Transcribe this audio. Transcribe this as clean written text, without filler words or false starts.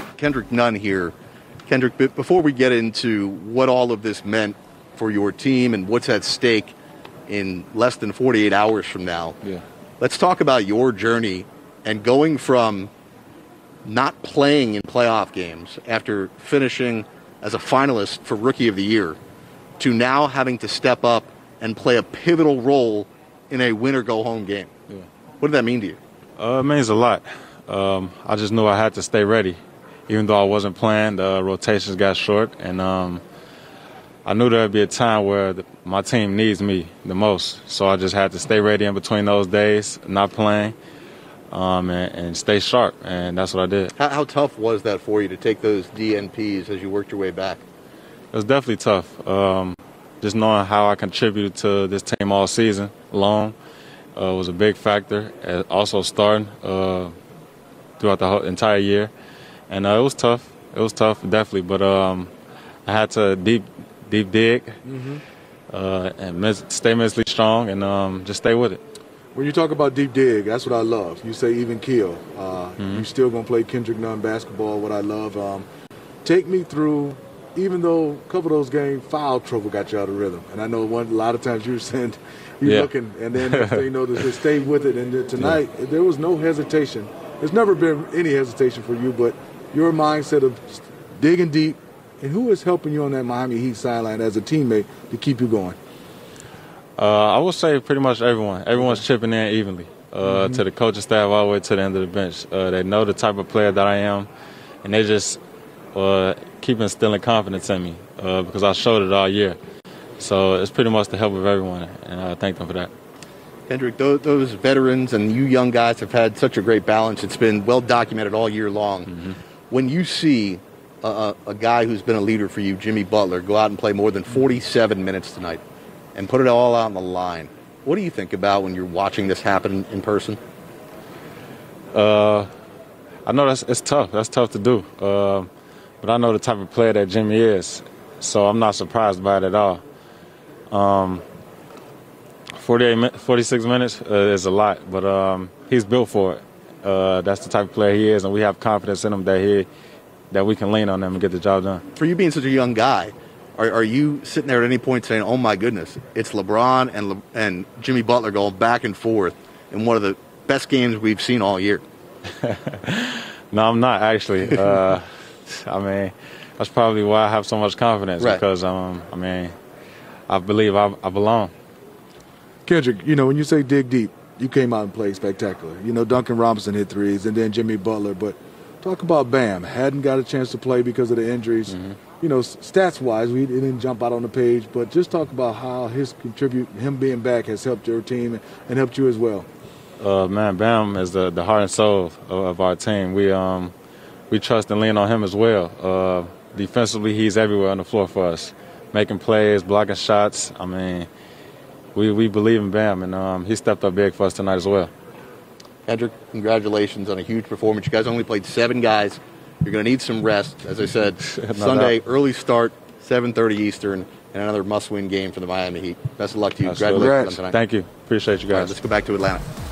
got Kendrick Nunn here. Kendrick, before we get into what all of this meant for your team and what's at stake in less than 48 hours from now, let's talk about your journey and going from not playing in playoff games after finishing as a finalist for Rookie of the Year to now having to step up and play a pivotal role in a win-or-go-home game. Yeah. What did that mean to you? It means a lot. I just knew I had to stay ready. Even though I wasn't playing, the rotations got short, and I knew there would be a time where my team needs me the most. So I just had to stay ready in between those days, not playing, and stay sharp, and that's what I did. How tough was that for you to take those DNPs as you worked your way back? It was definitely tough. Just knowing how I contributed to this team all season long was a big factor. Also starting throughout the whole entire year. And it was tough. It was tough, definitely. But I had to deep dig and stay mentally strong and just stay with it. When you talk about deep dig, that's what I love. You say even keel. You're still going to play Kendrick Nunn basketball, what I love. Take me through, even though a couple of those games, foul trouble got you out of rhythm. And I know a lot of times you're saying, you're looking, and then they know to just stay with it. And tonight, there was no hesitation. There's never been any hesitation for you, but your mindset of digging deep, and who is helping you on that Miami Heat sideline as a teammate to keep you going? I would say pretty much everyone. Everyone's chipping in evenly, to the coaching staff all the way to the end of the bench. They know the type of player that I am, and they just keep instilling confidence in me because I showed it all year. So it's pretty much the help of everyone, and I thank them for that. Kendrick, those veterans and you young guys have had such a great balance. It's been well documented all year long. When you see a guy who's been a leader for you, Jimmy Butler, go out and play more than 47 minutes tonight and put it all out on the line, what do you think about when you're watching this happen in person? I know it's tough. That's tough to do. But I know the type of player that Jimmy is, so I'm not surprised by it at all. 46 minutes is a lot, but he's built for it. That's the type of player he is, and we have confidence in him that we can lean on him and get the job done. For you being such a young guy, are you sitting there at any point saying, oh, my goodness, it's LeBron and Jimmy Butler going back and forth in one of the best games we've seen all year? No, I'm not, actually. I mean, that's probably why I have so much confidence, because, I mean, I believe I belong. Kendrick, you know, when you say dig deep, you came out and played spectacular. You know, Duncan Robinson hit threes and then Jimmy Butler. But talk about Bam. Hadn't got a chance to play because of the injuries. You know, stats-wise, we didn't jump out on the page. But just talk about how him being back has helped your team and helped you as well. Man, Bam is the heart and soul of our team. We trust and lean on him as well. Defensively, he's everywhere on the floor for us. Making plays, blocking shots. I mean, We believe in Bam, and he stepped up big for us tonight as well. Kendrick, congratulations on a huge performance. You guys only played 7 guys. You're going to need some rest. As I said, Sunday, early start, 7:30 Eastern, and another must-win game for the Miami Heat. Best of luck to you. Congratulations on tonight. Thank you. Appreciate you guys. All right, let's go back to Atlanta.